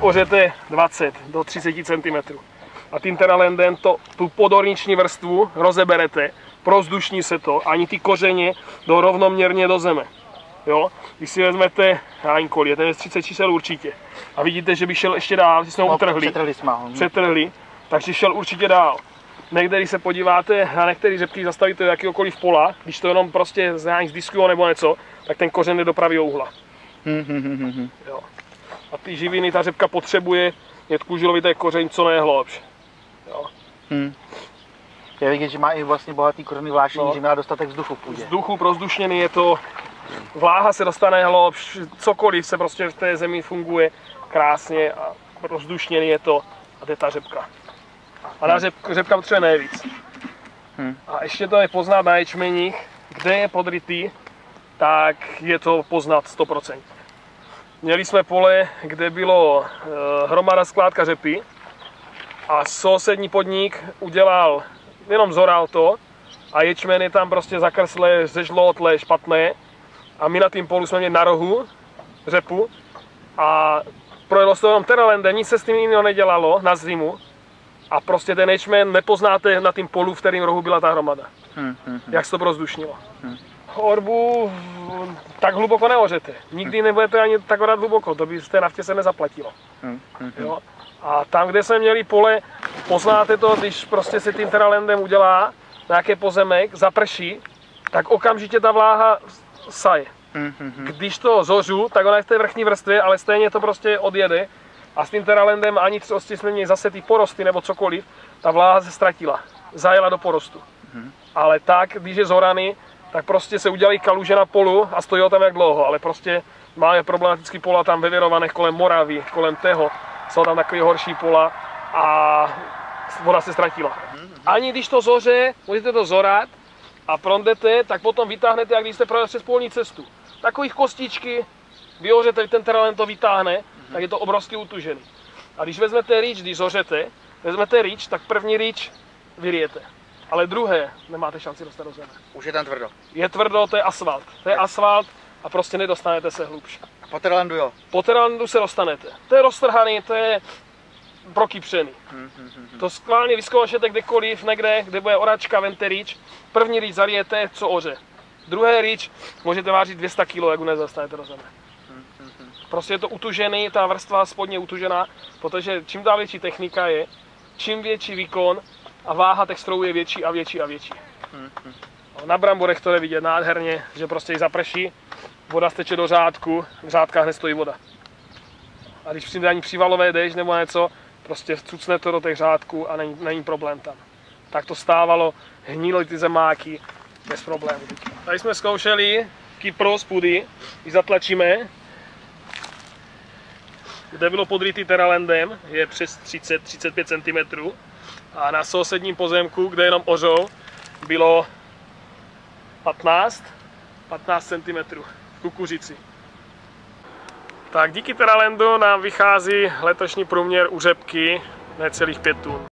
kořete 20 do 30 cm. A tím Terralandem tu podorniční vrstvu rozeberete, prozdušní se to, ani ty kořeně jdou rovnoměrně do zeme. Jo? Když si vezmete, já jim kolik, je 30 čísel určitě. A vidíte, že by šel ještě dál, že jsme ho utrhli. Přetrhli, takže šel určitě dál. Někde, když se podíváte na některé řepky, zastavíte do jakéhokoliv pola, když to jenom prostě zdiskuju nebo něco, tak ten kořen jde do pravého úhla. Jo. A ty živiny ta řepka potřebuje, je kůžilovité kořen co nejhlobš. Jo. Já vidím, že má i vlastně bohatý kořený vlášení, že má dostatek vzduchu v půdě. Vzduchu prozdušněný je to, vláha se dostane hloubš, cokoliv se prostě v té zemi funguje krásně a prozdušněný je to a jde ta řepka. A na řepka potřebuje nejvíc. A ještě to je poznat na ječmeních, kde je podrytý, tak je to poznat 100%. Měli jsme pole, kde bylo hromada skládka řepy a sousední podnik udělal, jenom zoral to a ječmeny tam prostě zakrslé, žloutlé, špatné a my na tým polu jsme měli na rohu řepu a projelo se to jenom Terralandem, nic se s tím jiného nedělalo na zimu a prostě ten ječmen nepoznáte na tým polu, v kterém rohu byla ta hromada. Jak se to prozdušnilo. Orbu tak hluboko neořete. Nikdy nebudete ani tak orát hluboko, to by z té naftě se nezaplatilo. Jo? A tam, kde jsme měli pole, poznáte to, když prostě se tím Terralandem udělá nějaký pozemek, zaprší, tak okamžitě ta vláha saje. Když to zořu, tak ona je v té vrchní vrstvě, ale stejně to prostě odjede. A s tím Terralandem ani prostě jsme měli zase ty porosty nebo cokoliv, ta vláha se ztratila, zajela do porostu. Ale tak, když je zorany, tak prostě se udělají kaluže na polu a stojí tam jak dlouho, ale prostě máme problematický pola tam ve Věrovanech kolem Moravy, kolem Teho, jsou tam takové horší pola a voda se ztratila. Ani když to zoře, můžete to zorat a prondete, tak potom vytáhnete, jak když jste projeli přes polní cestu. Takových kostičky vyhořete, ten Terraland to vytáhne, tak je to obrovsky utužený. A když vezmete rýč, když zořete, vezmete rýč, tak první rýč vyrijete. Ale druhé nemáte šanci dostat do země. Už je tam tvrdo. Je tvrdo, to je asfalt. To je asfalt a prostě nedostanete se hlubš. A po Terralandu jo? Po Terralandu se dostanete. To je roztrhaný, to je prokypřený. To skválně vyzkoušete kdekoliv, někde, kde bude oračka, vente rýč. První rýč zalijete, co oře. Druhé rýč můžete vážit 200 kg, jak nedostanete do země. Prostě je to utužený, ta vrstva spodně utužená, protože čím dál větší technika je, čím větší výkon, a váha texturů je větší a větší a větší. Na bramborech to je vidět nádherně, že prostě ji zaprší, voda steče do řádku, v řádkách nestojí voda. A když přijde ani přívalové déšť nebo něco, prostě vcucne to do těch řádků a není problém tam. Tak to stávalo, hníly ty zemáky bez problémů. Tady jsme zkoušeli kypro z půdy, ji zatlačíme, kde bylo podrytý Terralandem, je přes 30-35 cm. A na sousedním pozemku, kde jenom ořou, bylo 15 cm v kukuřici. Tak díky Terralandu nám vychází letošní průměr u řepky necelých 5 tun.